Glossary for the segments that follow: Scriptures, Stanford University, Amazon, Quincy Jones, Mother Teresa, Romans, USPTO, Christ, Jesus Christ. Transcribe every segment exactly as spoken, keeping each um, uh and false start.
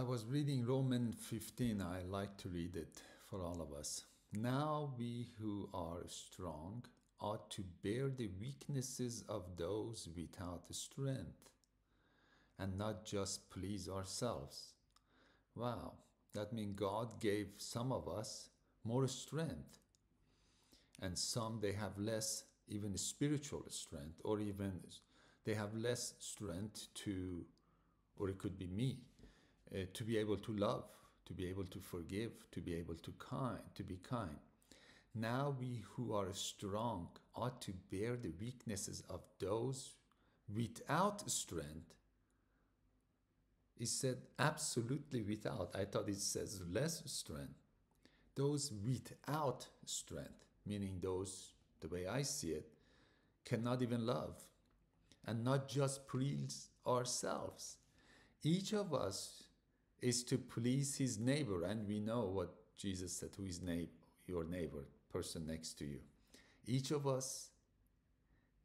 I was reading Romans fifteen. I like to read it for all of us. Now we who are strong ought to bear the weaknesses of those without strength and not just please ourselves. Wow, that means God gave some of us more strength, and some they have less, even spiritual strength, or even they have less strength to, or it could be me, uh, to be able to love, to be able to forgive, to be able to kind, to be kind. Now we who are strong ought to bear the weaknesses of those without strength. It said absolutely without. I thought it says less strength. Those without strength, meaning those, the way I see it, cannot even love and not just please ourselves. Each of us is to please his neighbor, and we know what Jesus said to his neighbor, your neighbor, person next to you. Each of us,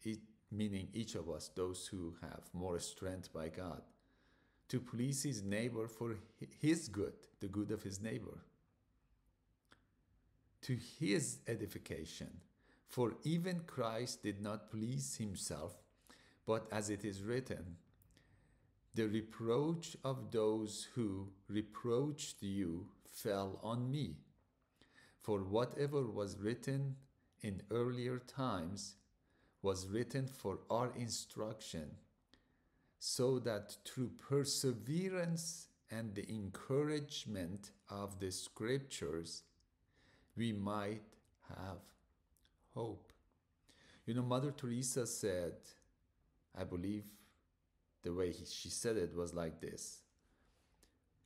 it, meaning each of us, those who have more strength by God, to please his neighbor for his good, the good of his neighbor, to his edification. For even Christ did not please himself, but as it is written, the reproach of those who reproached you fell on me. For whatever was written in earlier times was written for our instruction, so that through perseverance and the encouragement of the Scriptures, we might have hope. You know, Mother Teresa said, I believe the way she said it was like this: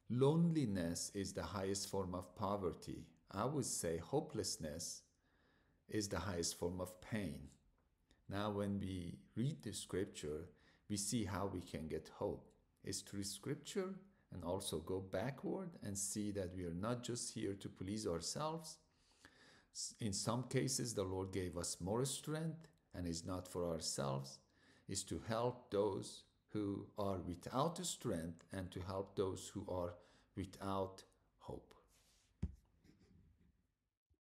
loneliness is the highest form of poverty. I would say hopelessness is the highest form of pain. Now when we read the Scripture, we see how we can get hope. It's through Scripture, and also go backward and see that we are not just here to please ourselves. In some cases, the Lord gave us more strength, and it's not for ourselves. It's to help those who are without strength and to help those who are without hope.